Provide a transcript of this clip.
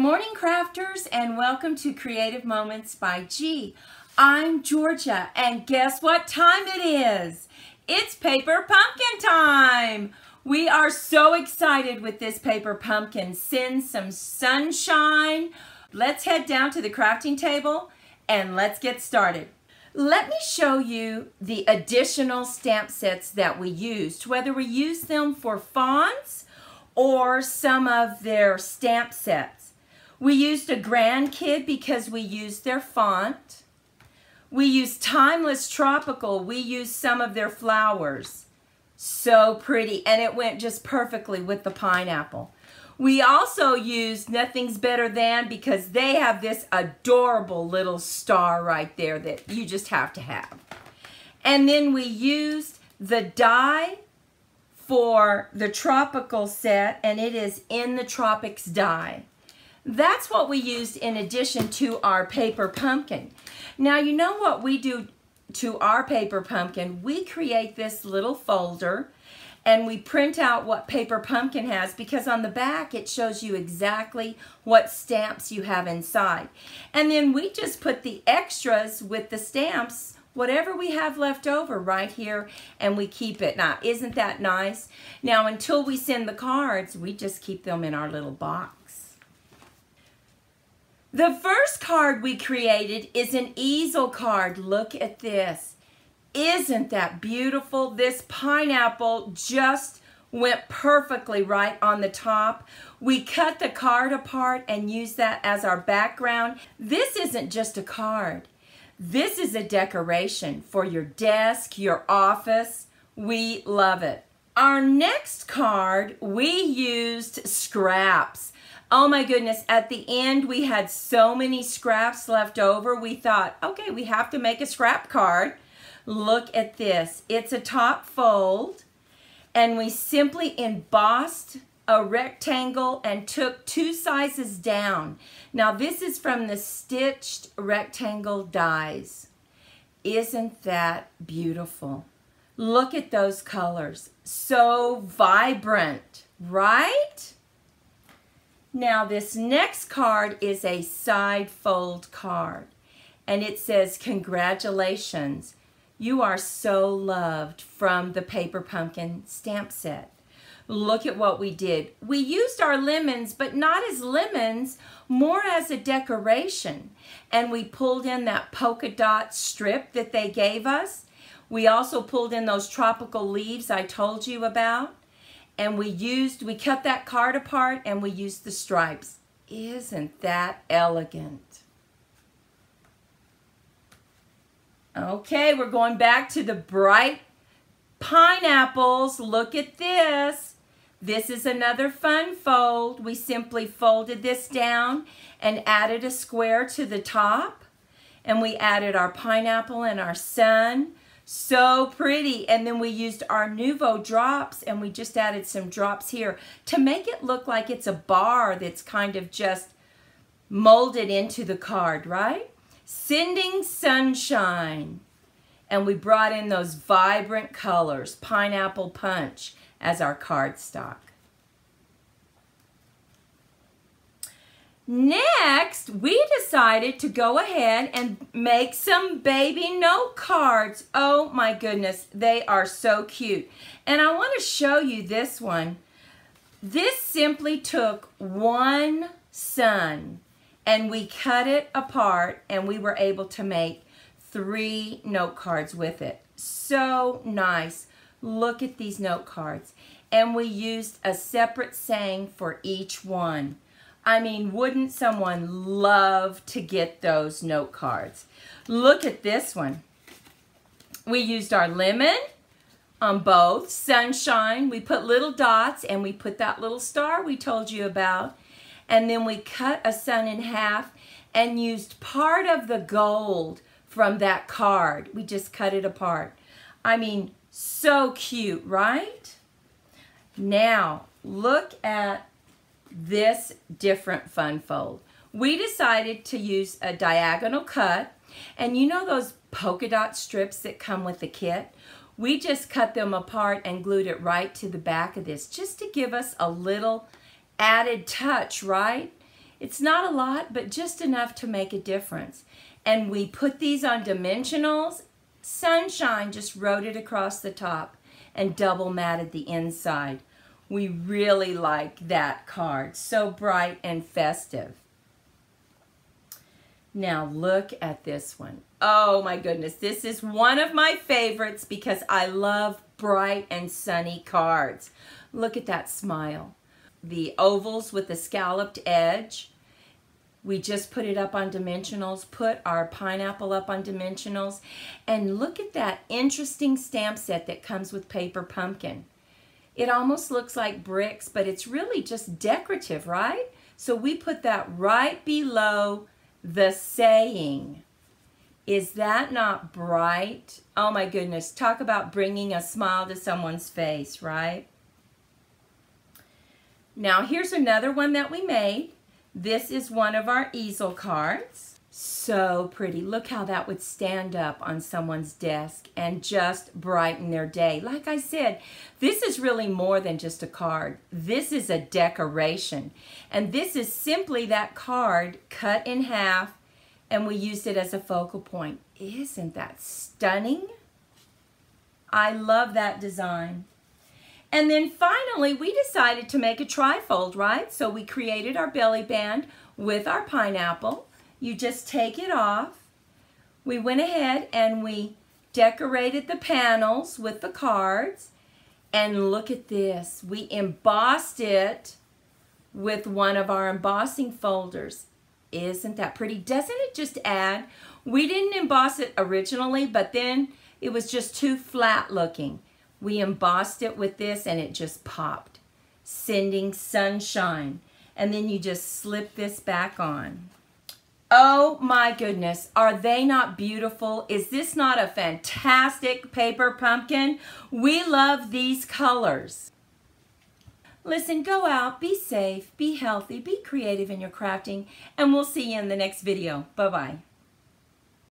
morning, crafters, and welcome to Creative Moments by G. I'm Georgia, and guess what time it is? It's Paper Pumpkin time! We are so excited with this Paper Pumpkin. Send some sunshine. Let's head down to the crafting table, and let's get started. Let me show you the additional stamp sets that we used, whether we use them for fonts or some of their stamp sets. We used A Grand Kid because we used their font. We used Timeless Tropical. We used some of their flowers. So pretty, and it went just perfectly with the pineapple. We also used Nothing's Better Than because they have this adorable little star right there that you just have to have. And then we used the die for the tropical set, and it is In The Tropics Dies. That's what we used in addition to our Paper Pumpkin. Now, you know what we do to our Paper Pumpkin? We create this little folder and we print out what Paper Pumpkin has, because on the back it shows you exactly what stamps you have inside. And then we just put the extras with the stamps, whatever we have left over, right here, and we keep it. Now, isn't that nice? Now, until we send the cards, we just keep them in our little box. The first card we created is an easel card. Look at this. Isn't that beautiful? This pineapple just went perfectly right on the top. We cut the card apart and use that as our background. This isn't just a card. This is a decoration for your desk, your office. We love it. Our next card, we used scraps. Oh my goodness, at the end we had so many scraps left over. We thought, okay, we have to make a scrap card. Look at this. It's a top fold, and we simply embossed a rectangle and took two sizes down. Now, this is from the Stitched Rectangle Dies. Isn't that beautiful? Look at those colors. So vibrant, right? Now, this next card is a side fold card, and it says, "Congratulations, you are so loved," from the Paper Pumpkin stamp set. Look at what we did. We used our lemons, but not as lemons, more as a decoration. And we pulled in that polka dot strip that they gave us. We also pulled in those tropical leaves I told you about. And we cut that card apart and we used the stripes. Isn't that elegant? Okay, we're going back to the bright pineapples. Look at this. This is another fun fold. We simply folded this down and added a square to the top. And we added our pineapple and our sun. So pretty. And then we used our Nuvo drops, and we just added some drops here to make it look like it's a bar that's kind of just molded into the card, right? Sending sunshine. And we brought in those vibrant colors, Pineapple Punch, as our cardstock. Next, we decided to go ahead and make some baby note cards. Oh my goodness, they are so cute. And I want to show you this one. This simply took one sun, and we cut it apart, and we were able to make three note cards with it. So nice. Look at these note cards. And we used a separate saying for each one. I mean, wouldn't someone love to get those note cards? Look at this one. We used our lemon on both, sunshine. We put little dots and we put that little star we told you about. And then we cut a sun in half and used part of the gold from that card. We just cut it apart. I mean, so cute, right? Now, look at this different fun fold. We decided to use a diagonal cut, and you know those polka dot strips that come with the kit? We just cut them apart and glued it right to the back of this, just to give us a little added touch, right? It's not a lot, but just enough to make a difference. And we put these on dimensionals. Sunshine just wrote it across the top and double matted the inside. We really like that card. So bright and festive. Now look at this one. Oh my goodness, this is one of my favorites because I love bright and sunny cards. Look at that smile. The ovals with the scalloped edge. We just put it up on dimensionals, put our pineapple up on dimensionals, and look at that interesting stamp set that comes with Paper Pumpkin. It almost looks like bricks, but it's really just decorative, right? So we put that right below the saying. Is that not bright? Oh my goodness, talk about bringing a smile to someone's face, right? Now here's another one that we made. This is one of our easel cards. So pretty. Look how that would stand up on someone's desk and just brighten their day. Like I said, this is really more than just a card. This is a decoration. And this is simply that card cut in half, and we used it as a focal point. Isn't that stunning? I love that design. And then finally, we decided to make a trifold, right? So we created our belly band with our pineapple. You just take it off. We went ahead and we decorated the panels with the cards. And look at this. We embossed it with one of our embossing folders. Isn't that pretty? Doesn't it just add? We didn't emboss it originally, but then it was just too flat looking. We embossed it with this and it just popped, sending sunshine. And then you just slip this back on. Oh my goodness, are they not beautiful? Is this not a fantastic Paper Pumpkin? We love these colors. Listen, go out, be safe, be healthy, be creative in your crafting, and we'll see you in the next video. Bye-bye.